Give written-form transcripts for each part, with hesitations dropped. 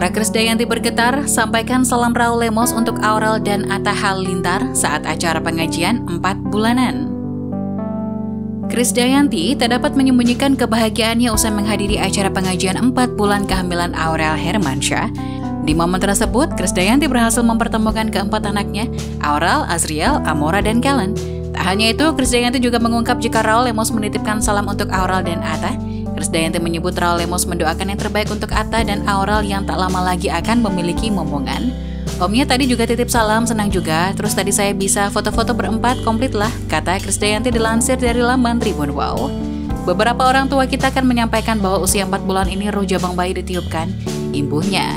Suara Krisdayanti bergetar, sampaikan salam Raul Lemos untuk Aurel dan Atta Halilintar saat acara pengajian 4 bulanan. Krisdayanti tak dapat menyembunyikan kebahagiaannya usai menghadiri acara pengajian 4 bulan kehamilan Aurel Hermansyah. Di momen tersebut, Krisdayanti berhasil mempertemukan keempat anaknya, Aurel, Azriel, Amora, dan Kellen. Tak hanya itu, Krisdayanti juga mengungkap jika Raul Lemos menitipkan salam untuk Aurel dan Atta. Krisdayanti menyebut Raul Lemos mendoakan yang terbaik untuk Atta dan Aurel yang tak lama lagi akan memiliki momongan. Omnya tadi juga titip salam, senang juga, terus tadi saya bisa foto-foto berempat, komplit lah, kata Krisdayanti dilansir dari laman Tribun Wow. Beberapa orang tua kita akan menyampaikan bahwa usia 4 bulan ini roh jabang bayi ditiupkan ibunya.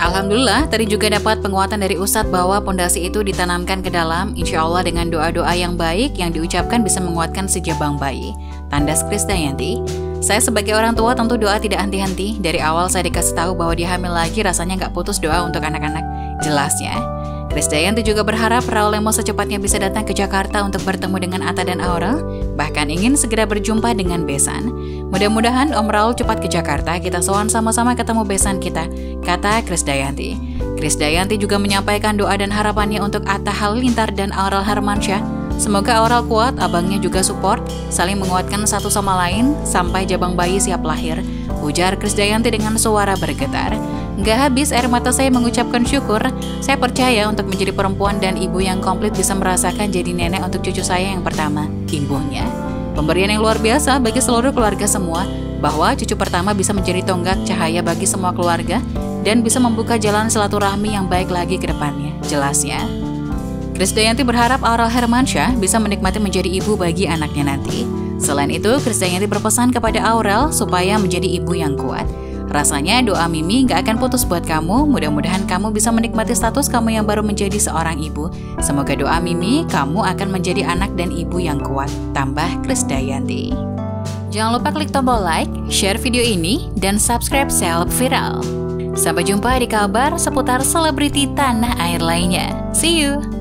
Alhamdulillah, tadi juga dapat penguatan dari Ustadz bahwa pondasi itu ditanamkan ke dalam. Insya Allah dengan doa-doa yang baik yang diucapkan bisa menguatkan sejabang bayi, tandas Krisdayanti. Saya sebagai orang tua tentu doa tidak henti-henti. Dari awal saya dikasih tahu bahwa dia hamil lagi, rasanya nggak putus doa untuk anak-anak, jelasnya. Krisdayanti juga berharap Raul Lemos secepatnya bisa datang ke Jakarta untuk bertemu dengan Atta dan Aurel, bahkan ingin segera berjumpa dengan besan. Mudah-mudahan Om Raul cepat ke Jakarta, kita sowan sama-sama ketemu besan kita, kata Krisdayanti. Krisdayanti juga menyampaikan doa dan harapannya untuk Atta Halilintar dan Aurel Hermansyah. Semoga Aurel kuat, abangnya juga support, saling menguatkan satu sama lain sampai jabang bayi siap lahir, ujar Krisdayanti dengan suara bergetar. Nggak habis air mata saya mengucapkan syukur. Saya percaya untuk menjadi perempuan dan ibu yang komplit bisa merasakan jadi nenek untuk cucu saya yang pertama, imbuhnya. Pemberian yang luar biasa bagi seluruh keluarga semua, bahwa cucu pertama bisa menjadi tonggak cahaya bagi semua keluarga dan bisa membuka jalan silaturahmi yang baik lagi ke depannya, jelasnya. Krisdayanti berharap Aurel Hermansyah bisa menikmati menjadi ibu bagi anaknya nanti. Selain itu, Krisdayanti berpesan kepada Aurel supaya menjadi ibu yang kuat. Rasanya doa Mimi nggak akan putus buat kamu, mudah-mudahan kamu bisa menikmati status kamu yang baru menjadi seorang ibu. Semoga doa Mimi, kamu akan menjadi anak dan ibu yang kuat, tambah Krisdayanti. Jangan lupa klik tombol like, share video ini, dan subscribe Seleb Viral. Sampai jumpa di kabar seputar selebriti tanah air lainnya. See you!